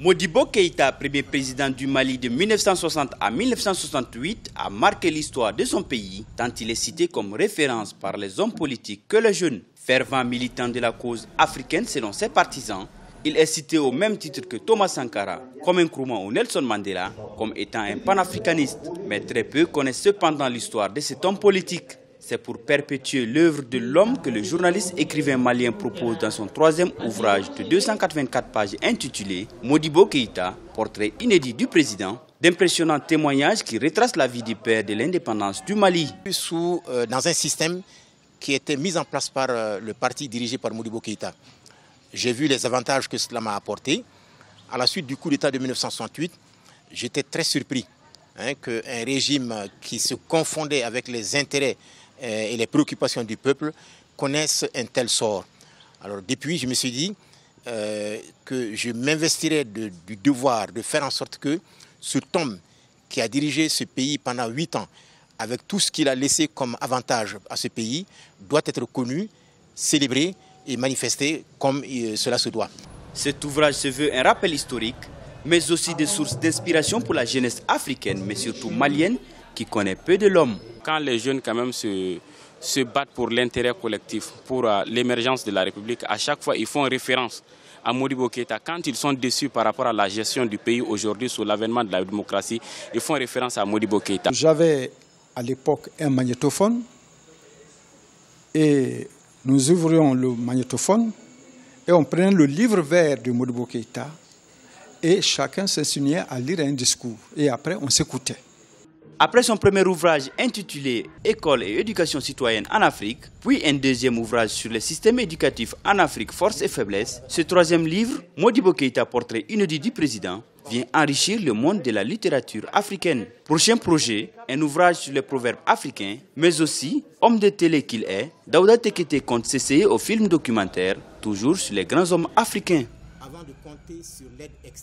Modibo Keïta, premier président du Mali de 1960 à 1968, a marqué l'histoire de son pays, tant il est cité comme référence par les hommes politiques que les jeunes. Fervent militant de la cause africaine selon ses partisans, il est cité au même titre que Thomas Sankara, comme Nkrumah ou Nelson Mandela, comme étant un panafricaniste. Mais très peu connaissent cependant l'histoire de cet homme politique. C'est pour perpétuer l'œuvre de l'homme que le journaliste écrivain malien propose dans son troisième ouvrage de 284 pages intitulé « Modibo Keïta, portrait inédit du président », d'impressionnants témoignages qui retracent la vie du père de l'indépendance du Mali. Dans un système qui était mis en place par le parti dirigé par Modibo Keïta, j'ai vu les avantages que cela m'a apporté. À la suite du coup d'État de 1968, j'étais très surpris qu'un régime qui se confondait avec les intérêts et les préoccupations du peuple connaissent un tel sort. Alors depuis, je me suis dit que je m'investirais du devoir de faire en sorte que cet homme qui a dirigé ce pays pendant 8 ans, avec tout ce qu'il a laissé comme avantage à ce pays, doit être connu, célébré et manifesté comme cela se doit. Cet ouvrage se veut un rappel historique, mais aussi des sources d'inspiration pour la jeunesse africaine, mais surtout malienne, qui connaît peu de l'homme. Quand les jeunes quand même se battent pour l'intérêt collectif, pour l'émergence de la République, à chaque fois ils font référence à Modibo Keïta. Quand ils sont déçus par rapport à la gestion du pays aujourd'hui, sous l'avènement de la démocratie, ils font référence à Modibo Keïta. J'avais à l'époque un magnétophone et nous ouvrions le magnétophone et on prenait le livre vert de Modibo Keïta et chacun s'insignait à lire un discours et après on s'écoutait. Après son premier ouvrage intitulé « École et éducation citoyenne en Afrique », puis un deuxième ouvrage sur le système éducatif en Afrique, forces et faiblesses, ce troisième livre, « Modibo Keïta, portrait inédit du président », vient enrichir le monde de la littérature africaine. Prochain projet, un ouvrage sur les proverbes africains, mais aussi, homme de télé qu'il est, Daouda Tekete compte s'essayer au film documentaire, toujours sur les grands hommes africains. Avant de compter sur l'aide extérieure,